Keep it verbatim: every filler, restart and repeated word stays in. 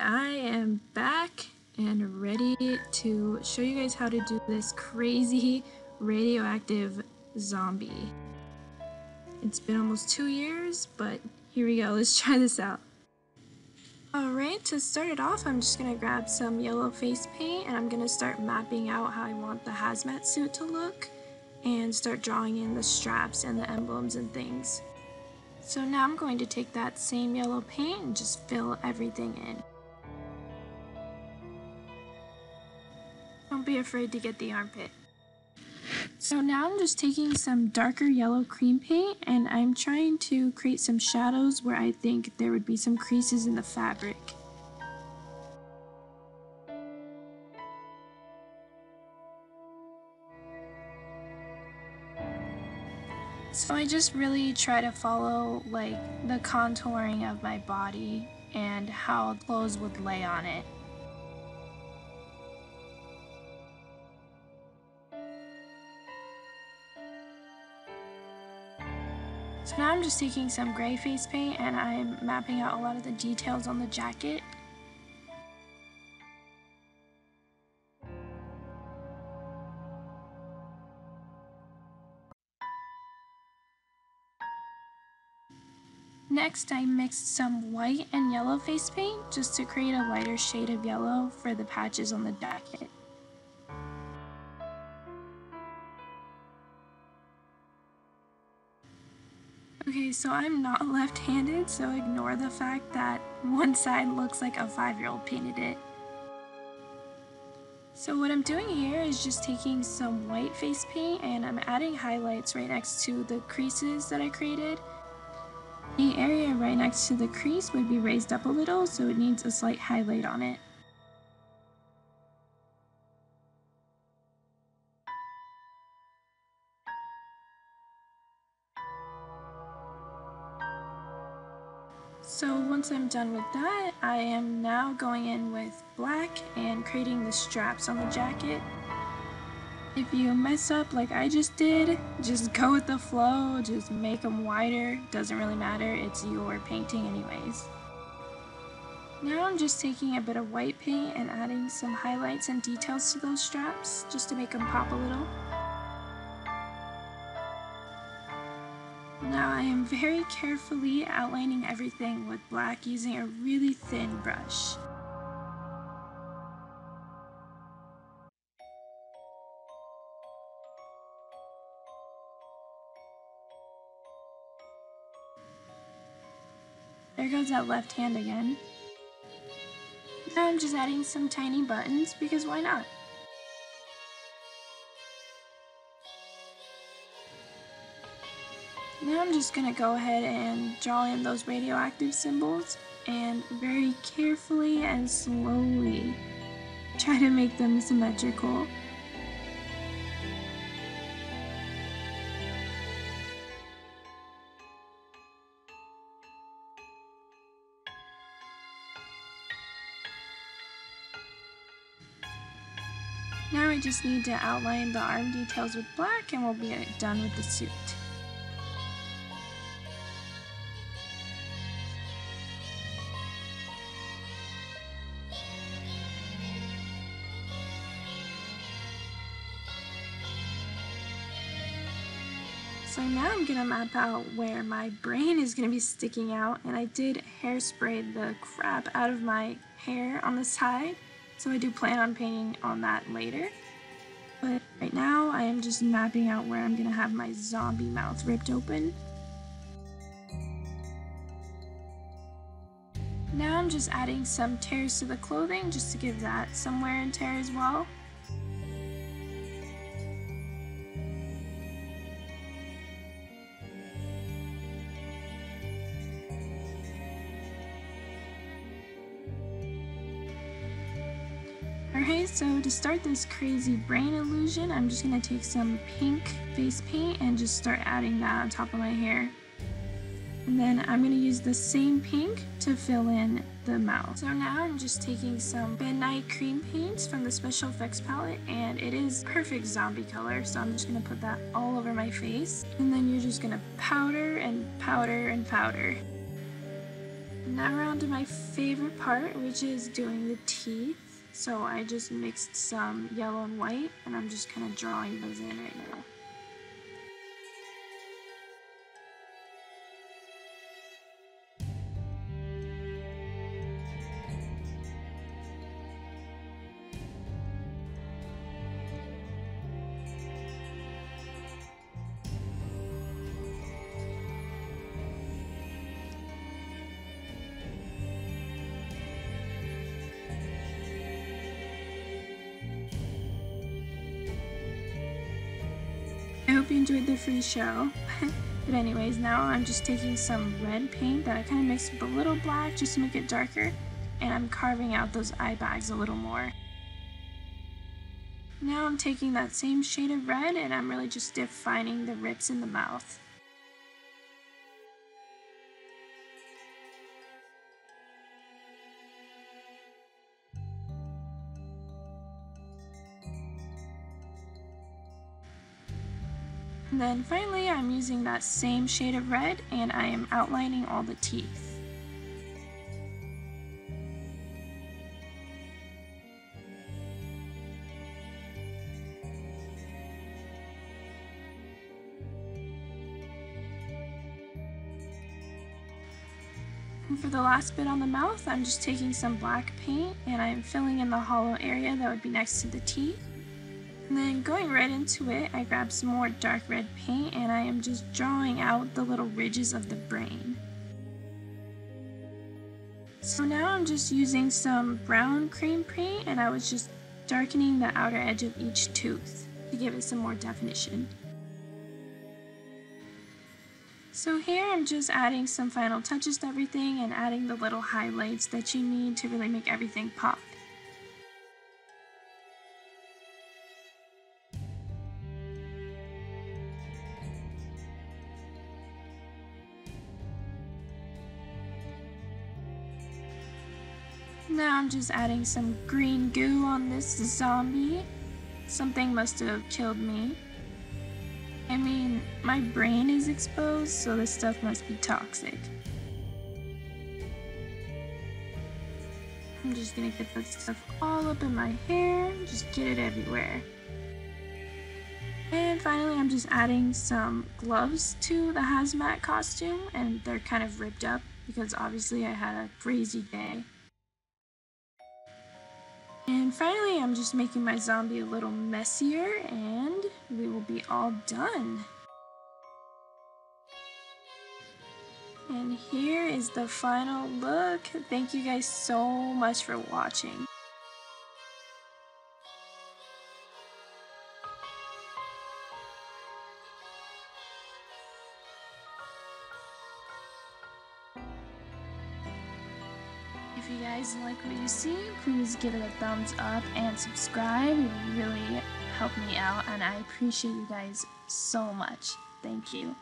I am back and ready to show you guys how to do this crazy radioactive zombie. It's been almost two years, but here we go, let's try this out. Alright, to start it off, I'm just going to grab some yellow face paint and I'm going to start mapping out how I want the hazmat suit to look and start drawing in the straps and the emblems and things. So now I'm going to take that same yellow paint and just fill everything in. Don't be afraid to get the armpit. So now I'm just taking some darker yellow cream paint and I'm trying to create some shadows where I think there would be some creases in the fabric. So I just really try to follow like the contouring of my body and how clothes would lay on it. So now I'm just taking some gray face paint and I'm mapping out a lot of the details on the jacket. Next, I mixed some white and yellow face paint just to create a lighter shade of yellow for the patches on the jacket. Okay, so I'm not left-handed, so ignore the fact that one side looks like a five-year-old painted it. So what I'm doing here is just taking some white face paint and I'm adding highlights right next to the creases that I created. The area right next to the crease would be raised up a little, so it needs a slight highlight on it. So once I'm done with that, I am now going in with black and creating the straps on the jacket. If you mess up like I just did, just go with the flow, just make them wider, doesn't really matter, it's your painting anyways. Now I'm just taking a bit of white paint and adding some highlights and details to those straps, just to make them pop a little. Now I am very carefully outlining everything with black using a really thin brush. There goes that left hand again. Now I'm just adding some tiny buttons because why not? Now I'm just gonna go ahead and draw in those radioactive symbols and very carefully and slowly try to make them symmetrical. Now I just need to outline the arm details with black and we'll be done with the suit. So now I'm gonna map out where my brain is gonna be sticking out, and I did hairspray the crap out of my hair on the side. So I do plan on painting on that later, but right now I am just mapping out where I'm gonna have my zombie mouth ripped open. Now I'm just adding some tears to the clothing just to give that some wear and tear as well. Alright, so to start this crazy brain illusion, I'm just going to take some pink face paint and just start adding that on top of my hair. And then I'm going to use the same pink to fill in the mouth. So now I'm just taking some Ben Nye cream paints from the special effects palette, and it is perfect zombie color, so I'm just going to put that all over my face. And then you're just going to powder and powder and powder. Now we're on to my favorite part, which is doing the teeth. So I just mixed some yellow and white, and I'm just kind of drawing those in right now. I hope you enjoyed the free show. But anyways, now I'm just taking some red paint that I kind of mixed with a little black just to make it darker, and I'm carving out those eye bags a little more. Now I'm taking that same shade of red and I'm really just defining the rips in the mouth. And then finally, I'm using that same shade of red and I am outlining all the teeth. And for the last bit on the mouth, I'm just taking some black paint and I'm filling in the hollow area that would be next to the teeth. And then going right into it, I grabbed some more dark red paint and I am just drawing out the little ridges of the brain. So now I'm just using some brown cream paint and I was just darkening the outer edge of each tooth to give it some more definition. So here I'm just adding some final touches to everything and adding the little highlights that you need to really make everything pop. Now I'm just adding some green goo on this zombie. Something must have killed me. I mean, my brain is exposed, so this stuff must be toxic. I'm just gonna get that stuff all up in my hair, just get it everywhere. And finally, I'm just adding some gloves to the hazmat costume, and they're kind of ripped up because obviously I had a crazy day. And finally, I'm just making my zombie a little messier, and we will be all done. And here is the final look. Thank you guys so much for watching. If you guys like what you see, please give it a thumbs up and subscribe. It would really help me out, and I appreciate you guys so much. Thank you.